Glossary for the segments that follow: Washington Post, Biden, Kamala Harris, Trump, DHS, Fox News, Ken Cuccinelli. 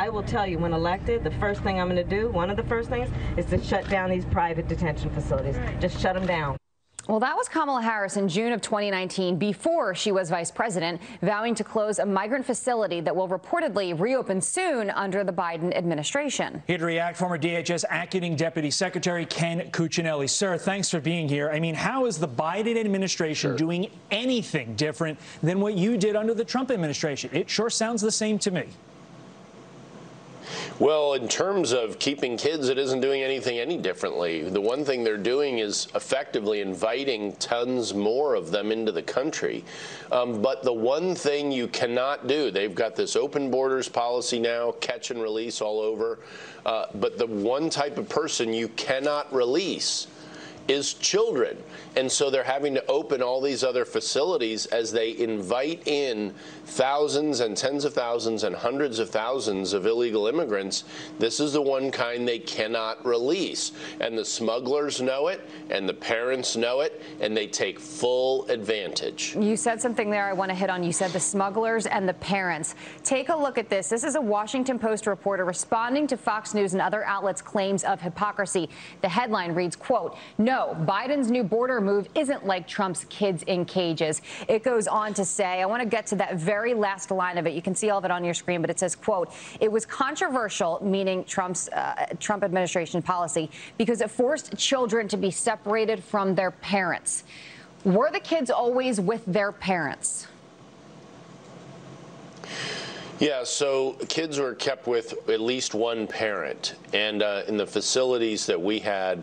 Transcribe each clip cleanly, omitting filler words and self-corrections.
I will tell you, when elected, the first thing I'm going to do, one of the first things, is to shut down these private detention facilities. Just shut them down. Well, that was Kamala Harris in June of 2019, before she was vice president, vowing to close a migrant facility that will reportedly reopen soon under the Biden administration. Here to react, former DHS Acting Deputy Secretary Ken Cuccinelli. Sir, thanks for being here. I mean, how is the Biden administration doing anything different than what you did under the Trump administration? It sure sounds the same to me. Well, in terms of keeping kids, it isn't doing anything any differently. The one thing they're doing is effectively inviting tons more of them into the country. But the one thing you cannot do, they've got this open borders policy now, catch and release all over. But the one type of person you cannot release is children. And so they're having to open all these other facilities as they invite in thousands and tens of thousands and hundreds of thousands of illegal immigrants. This is the one kind they cannot release. And the smugglers know it, and the parents know it, and they take full advantage. You said something there I want to hit on. You said the smugglers and the parents. Take a look at this. This is a Washington Post reporter responding to Fox News and other outlets' claims of hypocrisy. The headline reads, quote, "No, Biden's new border move isn't like Trump's kids in cages." It goes on to say, I want to get to that very last line of it. You can see all of it on your screen, but it says, quote, "It was controversial," meaning Trump administration policy, "because it forced children to be separated from their parents." Were the kids always with their parents? Yeah, so kids were kept with at least one parent. And in the facilities that we had,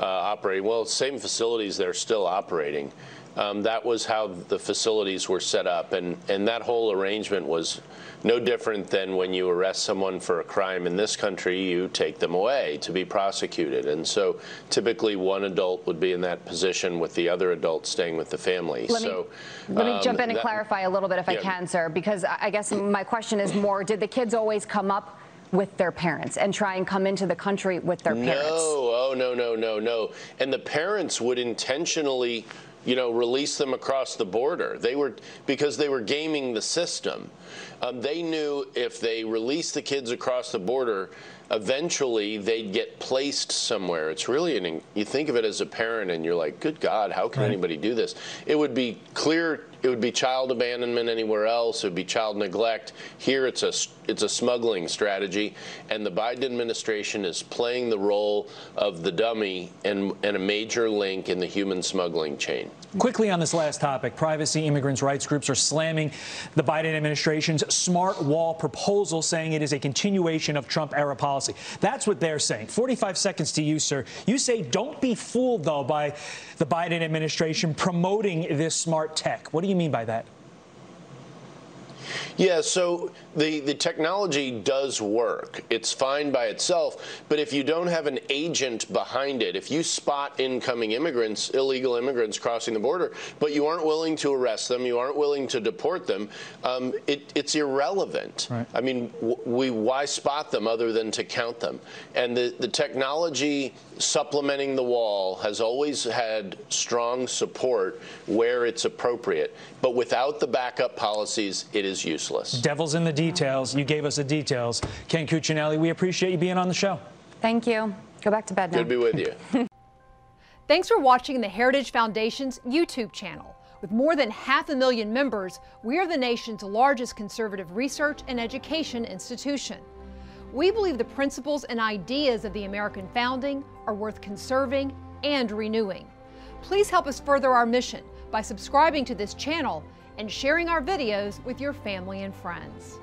operating. Well, same facilities, they're still operating. That was how the facilities were set up. And that whole arrangement was no different than when you arrest someone for a crime in this country, you take them away to be prosecuted. And so typically one adult would be in that position with the other adult staying with the family. Let me jump in and clarify a little bit if I can, sir, because I guess my question is more, did the kids always come up with their parents and try and come into the country with their parents? No. And the parents would intentionally, you know, release them across the border. They were, because they were gaming the system. They knew if they released the kids across the border, eventually they'd get placed somewhere. It's really, you think of it as a parent and you're like, good God, how can anybody do this? It would be clear, it would be child abandonment anywhere else, it would be child neglect. Here it's a smuggling strategy, and the Biden administration is playing the role of the dummy and a major link in the human smuggling chain. Quickly on this last topic, privacy, immigrants' rights groups are slamming the Biden administration's smart wall proposal, saying it is a continuation of Trump-era policy. That's what they're saying. 45 seconds to you, sir. You say don't be fooled, though, by the Biden administration promoting this smart tech. What do you mean by that? Yeah, so the technology does work. It's fine by itself, but if you don't have an agent behind it, if you spot incoming immigrants, illegal immigrants crossing the border, but you aren't willing to arrest them, you aren't willing to deport them, it's irrelevant. Right. I mean, why spot them other than to count them? And the technology supplementing the wall has always had strong support where it's appropriate, but without the backup policies, it is useless. Devil's in the details. You gave us the details. Ken Cuccinelli, we appreciate you being on the show. Thank you. Go back to bed now. Good to be with you. Thanks for watching the Heritage Foundation's YouTube channel. With more than 500,000 members, we are the nation's largest conservative research and education institution. We believe the principles and ideas of the American founding are worth conserving and renewing. Please help us further our mission by subscribing to this channel and sharing our videos with your family and friends.